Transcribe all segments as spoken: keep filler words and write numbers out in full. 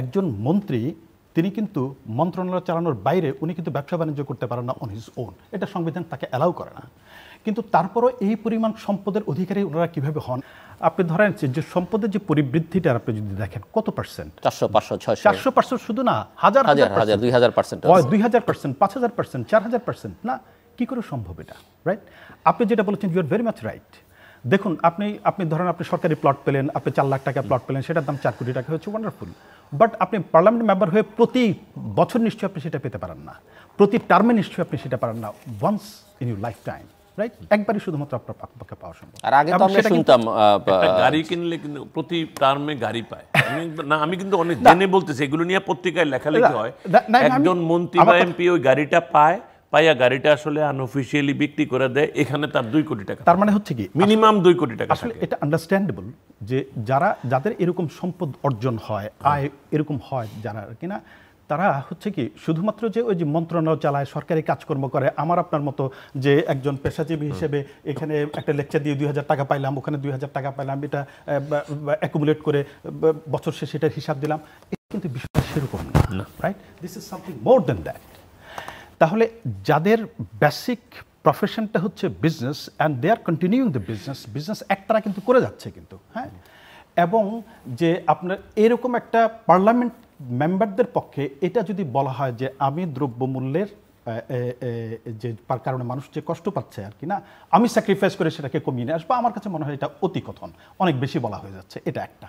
একজন মন্ত্রী তিনি কিন্তু মন্ত্রণালয় চালানোর বাইরে উনি কিন্তু ব্যবসা বাণিজ্য করতে পারেন না অন হিজ ওন, এটা সংবিধান তাকে অ্যালাউ করে না। কিন্তু তারপরও এই পরিমাণ সম্পদের অধিকারী ওনারা কীভাবে হন? আপনি ধরেন যে সম্পদের যে পরিবৃদ্ধিটা আপনি যদি দেখেন কত পার্সেন্ট, চারশো পাঁচশো ছয়শো চারশো পার্সেন্ট শুধু না, হাজার হাজার, দুই হাজার পার্সেন্ট, দুই হাজার পার্সেন্ট, পাঁচ হাজার পার্সেন্ট, চার হাজার পার্সেন্ট, না কী করে সম্ভব এটা? রাইট, আপনি যেটা বলেছেন you are very much right. দেখুন আপনি আপনি ধরেন আপনি সরকারি প্লট পেলেন, আপনি চার লাখ টাকা প্লট পেলেন, সেটার দাম চার কোটি টাকা হচ্ছে, ওয়ান্ডারফুল। বাট আপনি পার্লামেন্ট মেম্বার হয়ে প্রতি বছর নিশ্চয়ই আপনি সেটা পেতে পারেন না, প্রতি টার্মে নিশ্চয়ই আপনি সেটা পারেন না, once in your life time, right? একবারই শুধুমাত্র আপনার পক্ষে পাওয়া সম্ভব। আর আগে তো আমরা শুনতাম গাড়ি কিনলে কিন্তু প্রতি টার্মে গাড়ি পায় না, আমি কিন্তু অনেক জেনে বলতেছি, এগুলো নিয়ে পত্রিকায় লেখালেখি হয়, একজন মন্ত্রী বা এমপি ওই গাড়িটা পায়, পাইয়া গাড়িটা আসলে আনঅফিশিয়ালি বিক্রি করে দেয়, এখানে তার দুই কোটি টাকা। তার মানে হচ্ছে কি মিনিমাম দুই কোটি টাকা। আসলে এটা আন্ডারস্ট্যান্ডেবল যে যারা যাদের এরকম সম্পদ অর্জন হয়, আয় এরকম হয় যারা কিনা, তারা হচ্ছে কি শুধুমাত্র যে ওই যে মন্ত্রণালয় চালায়, সরকারি কাজকর্ম করে, আমার আপনার মতো যে একজন পেশাজীবী হিসেবে এখানে একটা লেকচার দিয়ে দুই হাজার টাকা পাইলাম, ওখানে দুই হাজার টাকা পাইলাম, এটা অ্যাকুমুলেট করে বছর শেষে এটার হিসাব দিলাম, এটা কিন্তু বিষয়টা সেরকম না, right? This is something more than that. তাহলে যাদের বেসিক প্রফেশনটা হচ্ছে business and they are continuing the business, business এক তারা কিন্তু করে যাচ্ছে কিন্তু, হ্যাঁ। এবং যে আপনার এরকম একটা পার্লামেন্ট মেম্বারদের পক্ষে এটা যদি বলা হয় যে আমি দ্রব্যমূল্যের যে কারণে মানুষ যে কষ্ট পাচ্ছে আর কি না, আমি স্যাক্রিফাইস করে সেটাকে কমিয়ে নিয়ে আসবো, আমার কাছে মনে হয় এটা অতিকথন, অনেক বেশি বলা হয়ে যাচ্ছে। এটা একটা।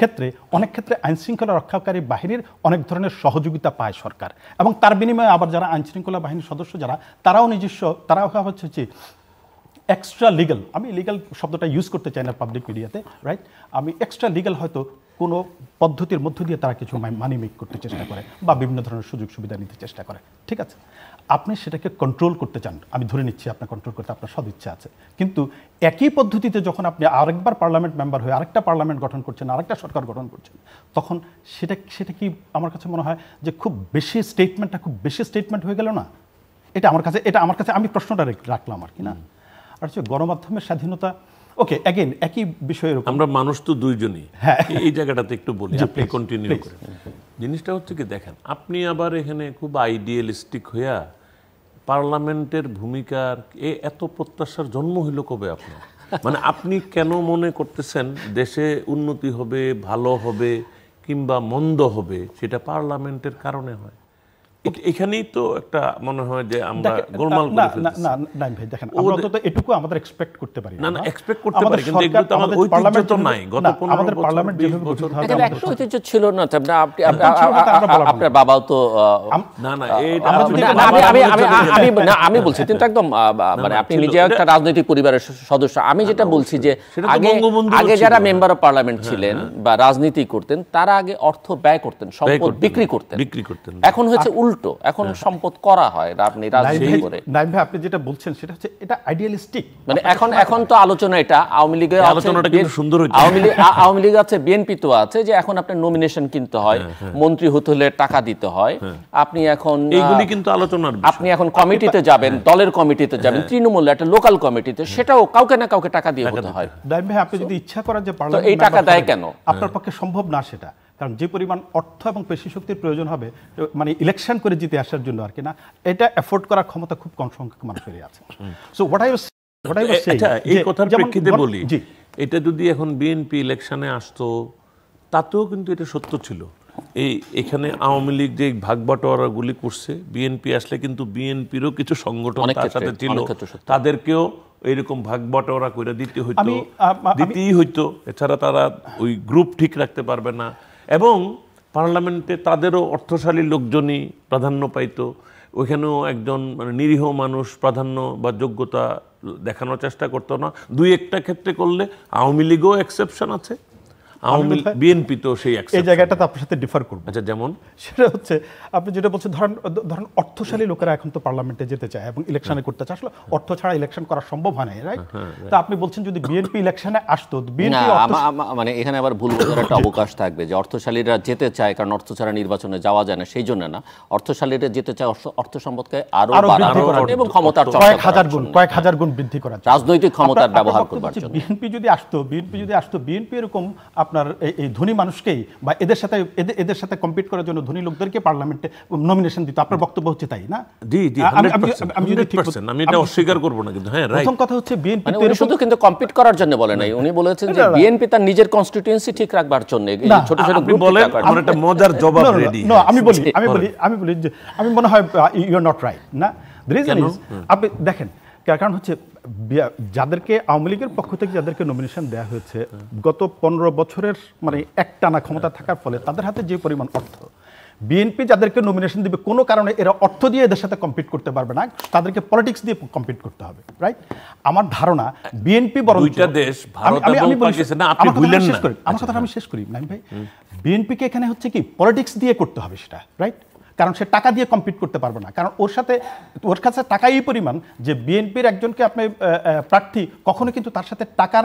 ক্ষেত্রে অনেক ক্ষেত্রে আইন শৃঙ্খলা রক্ষাকারী বাহিনীর অনেক ধরনের সহযোগিতা পায় সরকার, এবং তার বিনিময়ে আবার যারা আইন শৃঙ্খলা বাহিনীর সদস্য যারা, তারাও নিজস্ব, তারাও হচ্ছে যে এক্সট্রা লিগ্যাল, আমি লিগ্যাল শব্দটা ইউজ করতে চাই না পাবলিক মিডিয়াতে, রাইট? আমি এক্সট্রা লিগ্যাল হয়তো কোনো পদ্ধতির মধ্য দিয়ে তারা কিছু মানি মেক করতে চেষ্টা করে বা বিভিন্ন ধরনের সুযোগ সুবিধা নিতে চেষ্টা করে, ঠিক আছে? আপনি সেটাকে কন্ট্রোল করতে চান, আমি ধরে নিচ্ছি আপনার কন্ট্রোল করতে আপনার সদ ইচ্ছা আছে, কিন্তু একই পদ্ধতিতে যখন আপনি আরেকবার পার্লামেন্ট মেম্বার হয়ে আরেকটা পার্লামেন্ট গঠন করছেন, আরেকটা সরকার গঠন করছেন, তখন সেটা সেটা কি আমার কাছে মনে হয় যে খুব বেশি স্টেটমেন্টটা খুব বেশি স্টেটমেন্ট হয়ে গেল না? এটা আমার কাছে এটা আমার কাছে আমি প্রশ্নটা রাখলাম আর কি না। আর হচ্ছে গণমাধ্যমের স্বাধীনতা, ওকে, অ্যাগেন একই বিষয়ের উপর আমরা মানুষ তো দুইজনই, হ্যাঁ, এই জায়গাটাতে একটু বলি, আপনি কন্টিনিউ করেন। জিনিসটা হচ্ছে কি দেখেন, আপনি আবার এখানে খুব আইডিয়ালিস্টিক হইয়া পার্লামেন্টের ভূমিকার এ এত প্রত্যাশার জন্ম হইল কবে আপনার? মানে আপনি কেন মনে করতেছেন দেশে উন্নতি হবে, ভালো হবে কিংবা মন্দ হবে সেটা পার্লামেন্টের কারণে হয়? এখানেই তো একটা মনে হয় যে আমরা গোলমাল করে ফেলছি। না না ভাই দেখেন, আমরা তো এটুকু আমাদের এক্সপেক্ট করতে পারি না, না এক্সপেক্ট করতে পারি, কিন্তু এগুলো তো আমাদের ঐতিহ্য তো নাই। গত পনেরো পার্লামেন্ট যেভাবে গঠন হয় এটা একটা ঐতিহ্য ছিল না। আপনি আপনার বাবাও তো না না এটা আমি আমি আমি না আমি বলছি কিন্তু একদম মানে আপনি নিজে একটা রাজনৈতিক পরিবারের সদস্য। আমি যেটা বলছি যে আগে আগে যারা মেম্বার অফ পার্লামেন্ট ছিলেন বা রাজনীতি করতেন তারা আগে অর্থ ব্যয় করতেন, সম্পদ বিক্রি করতেন, বিক্রি করতেন। এখন হচ্ছে উল্টো, এখন সম্পদ করা হয় আপনি রাজনীতি করে। নাইম ভাই আপনি যেটা বলছেন সেটা হচ্ছে এটা আইডিয়ালিস্টিক, মানে এখন এখন তো আলোচনা এটা আওয়ামী লীগের আলোচনাটা কিন্তু সুন্দর হচ্ছে। আওয়ামী লীগ আওয়ামী লীগ আছে, বিএনপি তো আছে, যে এখন আপনি নমিনেশন কিনতে হয়, মন্ত্রী হতে হলে টাকা দিতে হয়, আপনি এখন এইগুলি কিন্তু আলোচনার বিষয়। আপনি এখন কমিটিতে যাবেন, দলের কমিটিতে যাবেন, তৃণমূল একটা লোকাল কমিটিতে, সেটাও কাউকে না কাউকে টাকা দিয়ে হতে হয়। নাইম ভাই আপনি যদি ইচ্ছা করেন যে পার্লামেন্ট এই টাকা দেয়, কেন আপনার পক্ষে সম্ভব না সেটা? কারণ যে পরিমাণ অর্থ এবং পেশি শক্তির প্রয়োজন হবে মানে ইলেকশন করে জিতে আসার জন্য আর কি না, এটা এফোর্ড করার ক্ষমতা খুব কম সংখ্যক মানুষেরই আছে। So what I was what I was saying, এই কথার প্রেক্ষিতে বলি, এটা যদি এখন বিএনপি ইলেকশনে আসতো তাতেও কিন্তু এটা সত্য ছিল। এই এখানে আওয়ামী লীগ যে ভাগবাটোয়ারাগুলি করছে, বিএনপি আসলে কিন্তু বিএনপিরও কিছু সংগঠন তার সাথে ছিল, তাদেরকেও এইরকম ভাগবাটোয়ারা করে দিতে হইতো, দিতেই হইতো। এছাড়া তারা ওই গ্রুপ ঠিক রাখতে পারবে না, এবং পার্লামেন্টে তাদেরও অর্থশালী লোকজনই প্রাধান্য পাইত, ওইখানেও একজন মানে নিরীহ মানুষ প্রাধান্য বা যোগ্যতা দেখানোর চেষ্টা করতো না। দুই একটা ক্ষেত্রে করলে আওয়ামী লীগও এক্সেপশন আছে, আমি বিএনপি তো সেই এই জায়গাটাতে আপনার সাথে ডিফার করব। আচ্ছা, যেমন সেটা হচ্ছে আপনি যেটা বলছেন ধরেন ধরেন অর্থশালী লোকেরা এখন তো পার্লামেন্টে যেতে চায় এবং ইলেকশনে করতে চায়, আসলে অর্থ ছাড়া ইলেকশন করা সম্ভব হয় না, রাইট? তো আপনি বলছেন যদি বিএনপি ইলেকশনে আসতো, বিএনপি মানে এখানে আবার ভুল বোঝার একটা অবকাশ থাকবে যে অর্থশালীরা যেতে চায় কারণ অর্থ ছাড়া নির্বাচনে যাওয়া যায় না, সেই জন্য না, অর্থশালীরা যেতে চায় অর্থ সম্পদকে আরো বাড়ানোর এবং ক্ষমতার কয়েক হাজার গুণ কয়েক হাজার গুণ বৃদ্ধি করা, রাজনৈতিক ক্ষমতার ব্যবহার করবার জন্য। বিএনপি যদি আসতো বিএনপি যদি আসতো বিএনপি এরকম আপনার এই ধনী মানুষকেই বা এদের সাথে এদের সাথে কম্পিট করার জন্য ধনী লোকদেরকে পার্লামেন্টে নমিনেশন দিত। আপনার বক্তব্য হচ্ছে তাই না? জি জি, আমি যদি ঠিক বলেন আমি এটা অস্বীকার করব না, কিন্তু হ্যাঁ, প্রথম কথা হচ্ছে বিএনপি এর শুধু কিন্তু কম্পিট করার জন্য বলে নাই, উনি বলেছেন যে বিএনপি তার নিজের কনস্টিটিউয়েন্সি ঠিক রাখবার জন্য ছোট ছোট গ্রুপ বলে। আমার একটা মজার জবাব রেডি। না, আমি বলি আমি বলি আমি বলি আমি মনে হয় ইউ আর নট রাইট। না, দ্য রিজন ইজ আপনি দেখেন, কারণ হচ্ছে যাদেরকে আওয়ামী লীগের পক্ষ থেকে যাদেরকে নমিনেশন দেওয়া হয়েছে গত পনেরো বছরের মানে একটানা ক্ষমতা থাকার ফলে তাদের হাতে যে পরিমাণ অর্থ, বিএনপি যাদেরকে নমিনেশন দেবে কোনো কারণে এরা অর্থ দিয়ে এদের সাথে কম্পিট করতে পারবে না, তাদেরকে পলিটিক্স দিয়ে কম্পিট করতে হবে, রাইট? আমার ধারণা বিএনপি বরং দুইটা দেশ ভারত এবং পাকিস্তান। না, আপনি ভুলেন না, আমার কথাটা আমি শেষ করি না ভাই। বিএনপিকে এখানে হচ্ছে কি পলিটিক্স দিয়ে করতে হবে সেটা, রাইট? কারণ সে টাকা দিয়ে কম্পিট করতে পারবে না, কারণ ওর সাথে ওর কাছে টাকা এই পরিমাণ যে বিএনপির একজনকে আপনি প্রার্থী কখনো কিন্তু তার সাথে টাকার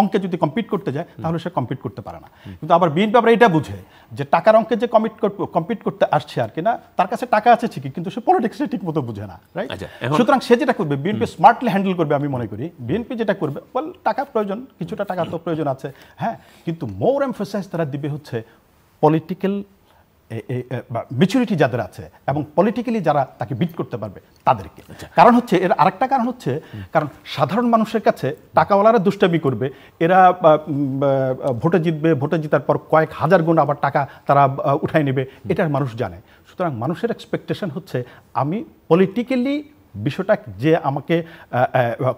অঙ্কে যদি কম্পিট করতে যায় তাহলে সে কম্পিট করতে পারে না। কিন্তু আবার বিএনপি আবার এটা বুঝে যে টাকার অঙ্কে যে কমিট কম্পিট করতে আসছে আর কি, না তার কাছে টাকা আছে ঠিকই কিন্তু সে পলিটিক্সে ঠিক মতো বুঝে না, রাইট? সুতরাং সে যেটা করবে বিএনপি স্মার্টলি হ্যান্ডেল করবে। আমি মনে করি বিএনপি যেটা করবে, ওয়েল টাকা প্রয়োজন, কিছুটা টাকা তো প্রয়োজন আছে, হ্যাঁ, কিন্তু মোর এমফোসাইজ তারা দিবে হচ্ছে পলিটিক্যাল ম্যাচুরিটি যাদের আছে এবং পলিটিক্যালি যারা তাকে বিট করতে পারবে তাদেরকে। কারণ হচ্ছে এর আরেকটা কারণ হচ্ছে কারণ সাধারণ মানুষের কাছে টাকাওয়ালারা দুষ্টামি করবে, এরা ভোটে জিতবে, ভোটে জিতার পর কয়েক হাজার গুণ আবার টাকা তারা উঠায় নেবে, এটা মানুষ জানে। সুতরাং মানুষের এক্সপেকটেশন হচ্ছে আমি পলিটিক্যালি বিষয়টা যে আমাকে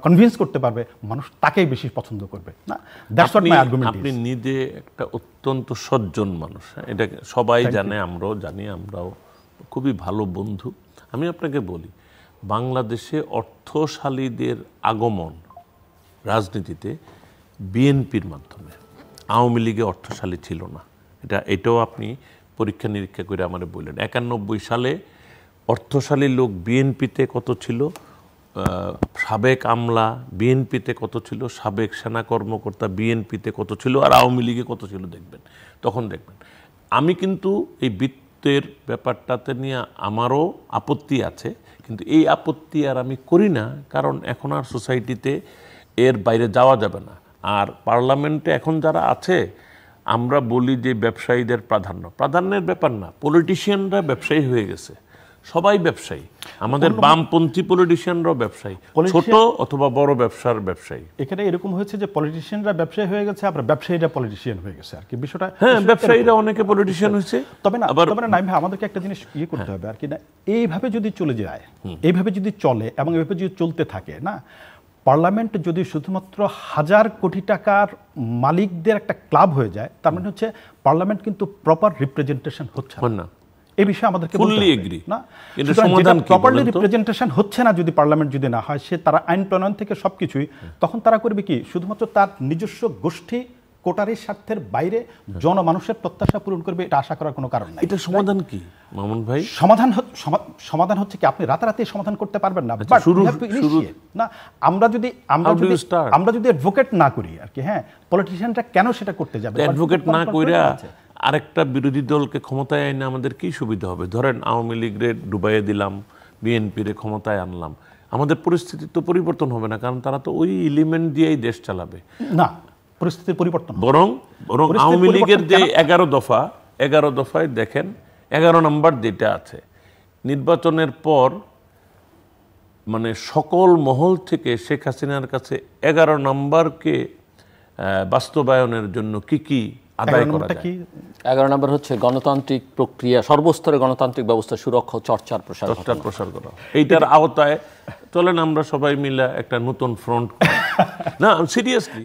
কনভিন্স করতে পারবে মানুষ তাকেই বেশি পছন্দ করবে। না, দ্যাটস হোয়াট মাই আর্গুমেন্ট। আপনি নিজে একটা অত্যন্ত সজ্জন মানুষ, এটা সবাই জানে, আমরাও জানি, আমরাও খুবই ভালো বন্ধু। আমি আপনাকে বলি, বাংলাদেশে অর্থশালীদের আগমন রাজনীতিতে বিএনপির মাধ্যমে, আওয়ামী লীগে অর্থশালী ছিল না, এটা এটাও আপনি পরীক্ষা নিরীক্ষা করে আমারে বললেন। একানব্বই সালে অর্থশালী লোক বিএনপিতে কত ছিল, সাবেক আমলা বিএনপিতে কত ছিল, সাবেক সেনা কর্মকর্তা বিএনপিতে কত ছিল, আর আওয়ামী লীগে কত ছিল দেখবেন, তখন দেখবেন। আমি কিন্তু এই বৃত্তের ব্যাপারটাতে নিয়ে আমারও আপত্তি আছে, কিন্তু এই আপত্তি আর আমি করি না, কারণ এখন আর সোসাইটিতে এর বাইরে যাওয়া যাবে না। আর পার্লামেন্টে এখন যারা আছে, আমরা বলি যে ব্যবসায়ীদের প্রাধান্য, প্রাধান্যের ব্যাপার না, পলিটিশিয়ানরা ব্যবসায়ী হয়ে গেছে, সবাই ব্যবসায়ী, আমাদের বামপন্থী পলিটিশিয়ানরাও ব্যবসায়ী, ছোট অথবা বড় ব্যবসার ব্যবসায়ী। এখানে এরকম হয়েছে যে পলিটিশিয়ানরা ব্যবসায়ী হয়ে গেছে, আবার ব্যবসায়ীরা পলিটিশিয়ান হয়ে গেছে আর কি বিষয়টা। হ্যাঁ, ব্যবসায়ীরা অনেকে পলিটিশিয়ান হয়েছে, তবে না তবে না নাইম ভাই, আমাদেরকে একটা জিনিস ইয়ে করতে হবে আর কি, না এইভাবে যদি চলে যায়, এইভাবে যদি চলে এবং এইভাবে যদি চলতে থাকে, না পার্লামেন্ট যদি শুধুমাত্র হাজার কোটি টাকার মালিকদের একটা ক্লাব হয়ে যায়, তার মানে হচ্ছে পার্লামেন্ট কিন্তু প্রপার রিপ্রেজেন্টেশন হচ্ছে না। এই বিষয়ে আমাদেরকে ফুললি এগ্রি না, এটা সমাধান কি? প্রপারলি রিপ্রেজেন্টেশন হচ্ছে না যদি পার্লামেন্ট যদি না হয়, সে তারা আইন প্রণয়ন থেকে সবকিছুই, তখন তারা করবে কি শুধুমাত্র তার নিজস্ব গোষ্ঠী কোটারির স্বার্থের বাইরে জনমানুষের প্রত্যাশা পূরণ করবে, এটা আশা করার কোনো কারণ নাই। এটা সমাধান কি মামুন ভাই? সমাধান সমাধান হচ্ছে কি আপনি রাতারাতি সমাধান করতে পারবেন না, বাট না আমরা যদি আমরা যদি আমরা যদি অ্যাডভোকেট না করি আর কি, হ্যাঁ, পলিটিশিয়ানরা কেন সেটা করতে যাবে? অ্যাডভোকেট না কইরা আরেকটা বিরোধী দলকে ক্ষমতায় আইনে আমাদের কি সুবিধা হবে? ধরেন আওয়ামী লীগরে ডুবাইয়ে দিলাম, বিএনপির ক্ষমতায় আনলাম, আমাদের পরিস্থিতি তো পরিবর্তন হবে না, কারণ তারা তো ওই এলিমেন্ট দিয়েই দেশ চালাবে। না, পরিস্থিতির পরিবর্তন বরং বরং আওয়ামী লীগের যে এগারো দফা, এগারো দফায় দেখেন এগারো নম্বর যেটা আছে, নির্বাচনের পর মানে সকল মহল থেকে শেখ হাসিনার কাছে এগারো নম্বরকে বাস্তবায়নের জন্য কি কি আদায় করা যায়। এগারো নম্বর হচ্ছে গণতান্ত্রিক প্রক্রিয়া, সর্বস্তরে গণতান্ত্রিক ব্যবস্থা সুরক্ষা চর্চার প্রসার চর্চার প্রসার করা। এইটার আওতায় চলেন আমরা সবাই মিলে একটা নতুন ফ্রন্ট। না, সিরিয়াসলি।